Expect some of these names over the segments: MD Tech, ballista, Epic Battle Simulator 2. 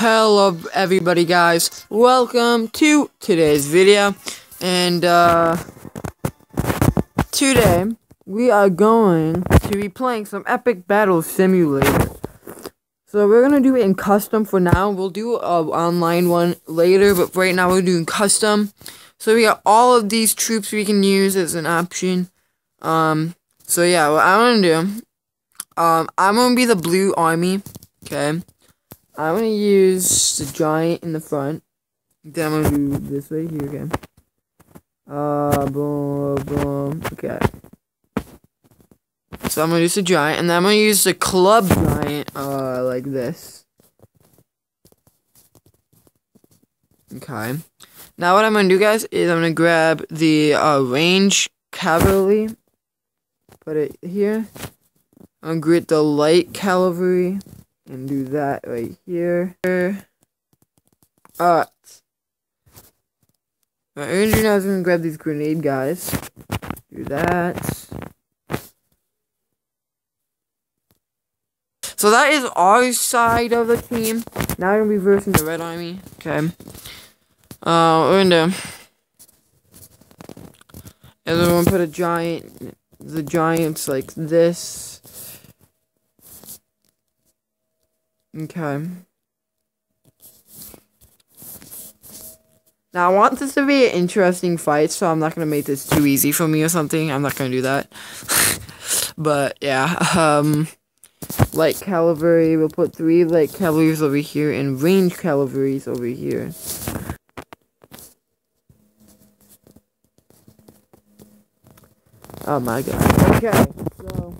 Hello everybody guys, welcome to today's video, and today we are going to be playing some Epic Battle Simulator. So we're going to do it in custom for now. We'll do an online one later, but right now we're doing custom. So we got all of these troops we can use as an option. So yeah, what I'm going to do, I'm going to be the blue army, okay? I'm gonna use the giant in the front. Then I'm gonna do this right here again. Boom, boom. Okay. So I'm gonna use the giant, and then I'm gonna use the club giant, like this. Okay. Now what I'm gonna do, guys, is I'm gonna grab the range cavalry. Put it here. I'm gonna grit the light cavalry. And do that right here. Alright. What I'm gonna do now is I'm gonna grab these grenade guys. Do that. So that is our side of the team. Now I'm gonna be versing the red army. Okay. We're gonna do. And then we're gonna put the giants like this. Okay. Now I want this to be an interesting fight, so I'm not gonna make this too easy for me or something. I'm not gonna do that. But yeah, light cavalry. We'll put 3 light cavalries over here and range cavalries over here. Oh my god. Okay. So.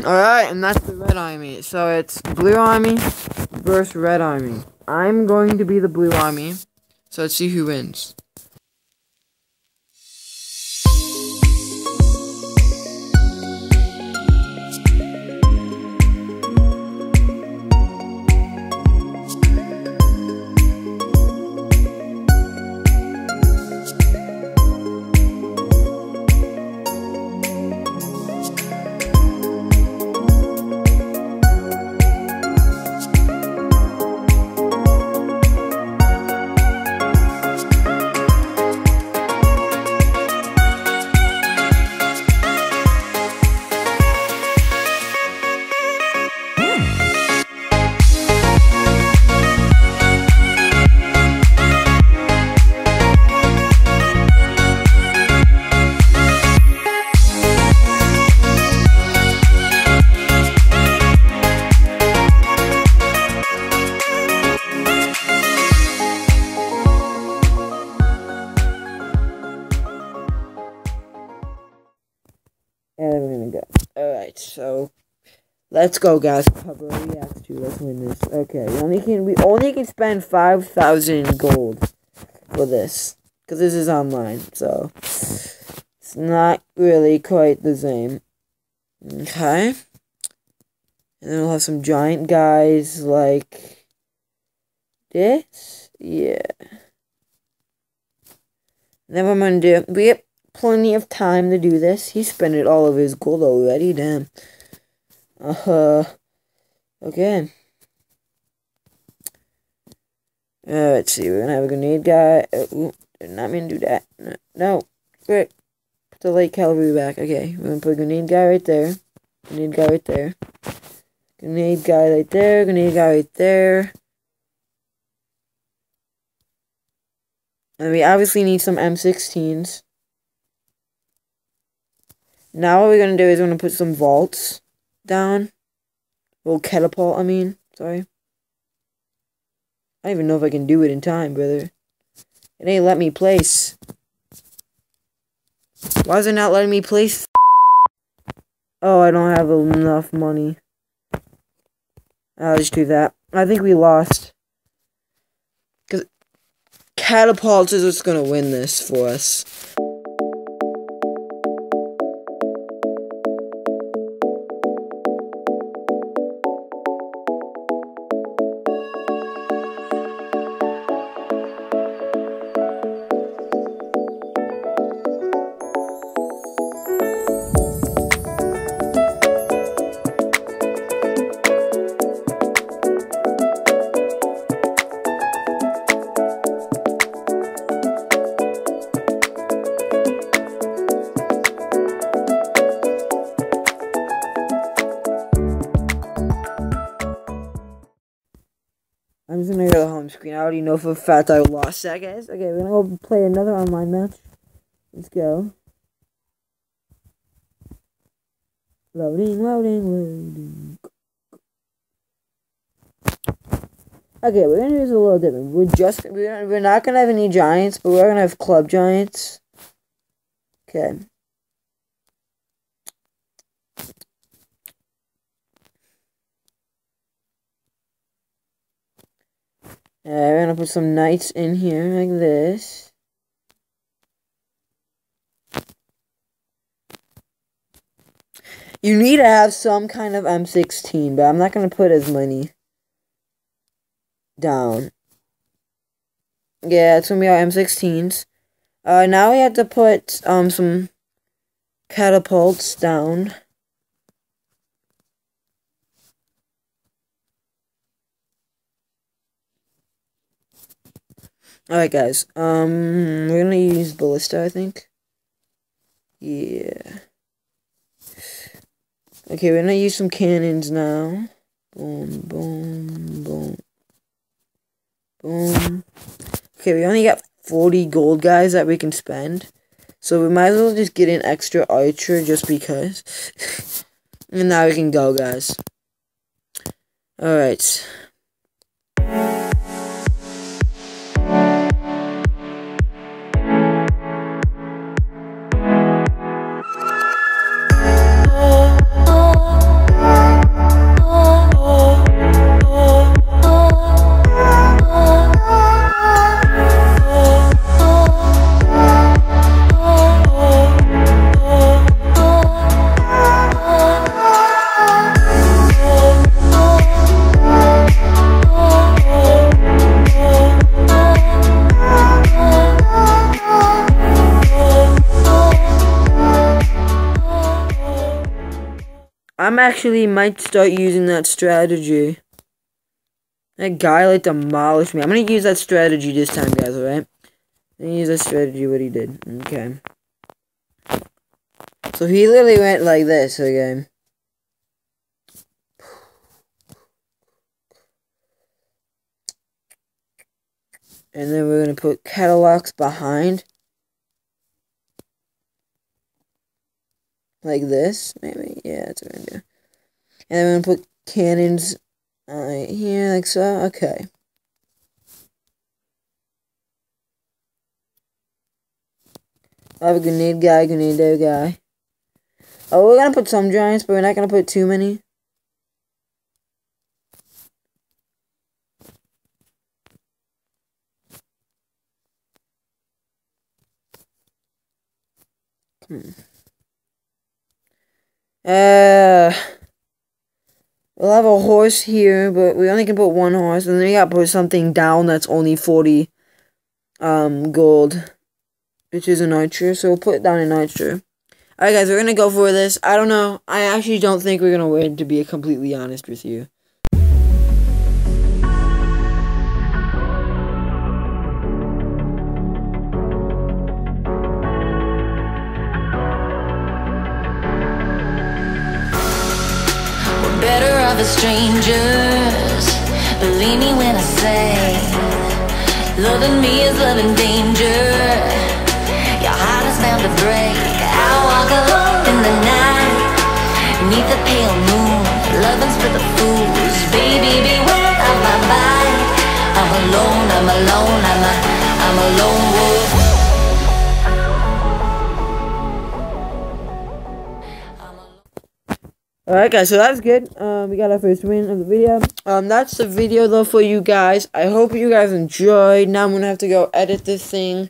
Alright, and that's the red army. So it's blue army versus red army. I'm going to be the blue army. So let's see who wins. And I'm gonna go. Alright, so let's go, guys. Let's win this. Okay, we only can spend 5,000 gold for this, because this is online, so it's not really quite the same. Okay, and then we'll have some giant guys like this. Yeah. And then what I'm gonna do? We have plenty of time to do this. He spent it all of his gold already. Damn. Okay. Let's see. We're gonna have a grenade guy. Ooh, did not mean to do that. No. Right. Put the light cavalry back. Okay. We're gonna put a grenade guy right there. Grenade guy right there. Grenade guy right there. Grenade guy right there. And we obviously need some M16s. Now what we're gonna do is we're gonna put some vaults down. Little catapult, I mean. Sorry. I don't even know if I can do it in time, brother. It ain't let me place. Why is it not letting me place? Oh, I don't have enough money. I'll just do that. I think we lost. 'Cause catapults is what's gonna win this for us. I'm just gonna go to the home screen. I already know for a fact I lost that, guys. Okay, we're gonna go play another online match. Let's go. Loading, loading, loading. Okay, we're gonna do this a little different. We're not gonna have any giants, but we're gonna have club giants. Okay. We're gonna put some knights in here like this. You need to have some kind of M16, but I'm not gonna put as many down. Yeah, it's gonna be our M16s. Now we have to put some catapults down. Alright guys, we're gonna use ballista, I think. Yeah. Okay, we're gonna use some cannons now. Boom, boom, boom. Boom. Okay, we only got 40 gold, guys, that we can spend. So we might as well just get an extra archer just because. And now we can go, guys. Alright. I'm actually might start using that strategy. That guy like demolished me. I'm gonna use that strategy this time, guys, alright? I'm gonna use that strategy what he did. Okay. So he literally went like this, okay. And then we're gonna put catalogs behind. Like this, maybe? Yeah, that's what I'm gonna do. And I'm gonna put cannons right here, like so. Okay. I have a grenade guy, grenade guy. Oh, we're gonna put some giants, but we're not gonna put too many. We'll have a horse here, but we only can put one horse, and then we gotta put something down that's only 40, gold, which is an archer, so we'll put down an archer. Alright guys, we're gonna go for this. I don't know, I actually don't think we're gonna win, to be completely honest with you. Strangers, believe me when I say, loving me is loving danger. Your heart is bound to break. I walk alone in the night, neath the pale moon. Loving's for the fools. Baby, beware of my mind. I'm alone. I'm alone. I'm a lone wolf. Alright guys, so that's good. We got our first win of the video. That's the video though for you guys. I hope you guys enjoyed. Now I'm gonna have to go edit this thing.